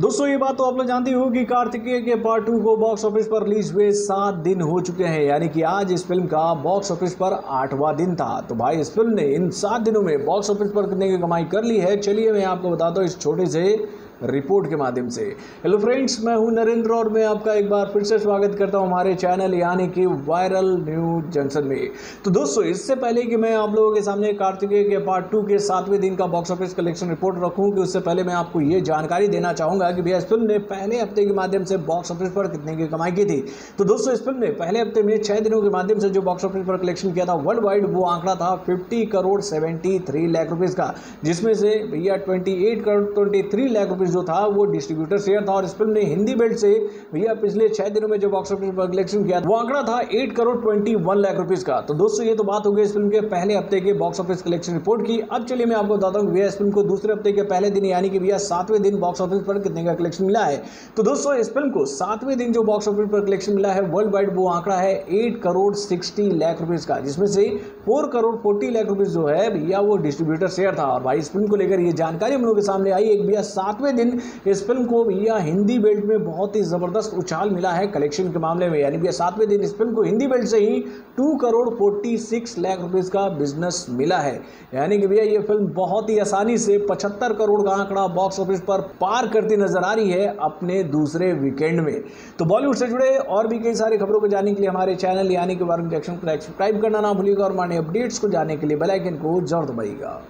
दोस्तों ये बात तो आप लोग जानती हो कि कार्तिकेय के पार्ट 2 को बॉक्स ऑफिस पर रिलीज हुए 7 दिन हो चुके हैं, यानी कि आज इस फिल्म का बॉक्स ऑफिस पर 8वां दिन था। तो भाई इस फिल्म ने इन 7 दिनों में बॉक्स ऑफिस पर कितने की कमाई कर ली है, चलिए मैं आपको बताता हूँ इस छोटे से रिपोर्ट के माध्यम से। हेलो फ्रेंड्स, मैं हूं नरेंद्र और मैं आपका एक बार फिर से स्वागत करता हूं हमारे चैनल यानी कि वायरल न्यूज़ जंक्शन में। तो दोस्तों इससे पहले कि मैं आप लोगों के सामने कार्तिकेय के पार्ट 2 के 7वें दिन का बॉक्स ऑफिस कलेक्शन रिपोर्ट रखूं, कि उससे पहले मैं आपको ये जानकारी देना चाहूँगा कि भैया इस फिल्म ने पहले हफ्ते के माध्यम से बॉक्स ऑफिस पर कितने की कमाई की थी। तो दोस्तों इस फिल्म ने पहले हफ्ते में 6 दिनों के माध्यम से जो बॉक्स ऑफिस पर कलेक्शन किया था वर्ल्ड वाइड, वो आंकड़ा था 50 करोड़ 73 लाख रुपीज़ का, जिसमें से भैया 28 करोड़ 23 लाख रुपीज़ जो था वो डिस्ट्रीब्यूटर शेयर था। और इस फिल्म ने हिंदी बेल्ट से भैया पिछले 6 दिनों में जो बॉक्स ऑफिस पर कलेक्शन किया वो आंकड़ा था 8 करोड़ 21 लाख रुपीस का। तो दोस्तों ये तो बात हो गई इस फिल्म के पहले हफ्ते के बॉक्स ऑफिस कलेक्शन रिपोर्ट की। अब चलिए मैं आपको बताता हूँ भैया इस फिल्म को दूसरे हफ्ते के पहले दिन यानी कि भैया 7वें दिन बॉक्स ऑफिस पर कितने का कलेक्शन मिला है। तो दोस्तों इस फिल्म को 7वें दिन जो बॉक्स ऑफिस पर कलेक्शन मिला है वर्ल्ड वाइड, वो आंकड़ा है 8 करोड़ 60 लाख रुपीज का, जिसमें से 4 करोड़ 40 लाख रुपीज जो है भैया वो डिस्ट्रीब्यूटर शेयर था। और भाई इस फिल्म को लेकर ये जानकारी हम लोगों के सामने आई, एक भैया 7वें दिन इस फिल्म को भैया हिंदी बेल्ट में बहुत ही जबरदस्त उछाल मिला है कलेक्शन के मामले में, यानी भैया 7वें दिन इस फिल्म को हिंदी बेल्ट से ही 2 करोड़ 46 लाख रुपीस का बिजनेस मिला है, यानी कि भैया ये फिल्म बहुत ही आसानी से 75 करोड़ का आंकड़ा बॉक्स ऑफिस पर पार करती नजर आ रही है अपने दूसरे वीकेंड में। तो बॉलीवुड से जुड़े और भी कई सारी खबरों को जानने के लिए हमारे चैनल यानी कि वायरल न्यूज़ जंक्शन को सब्सक्राइब करना ना भूलिएगा और हमारे अपडेट्स को जानने के लिए बेल आइकन को जरूर दबाइएगा।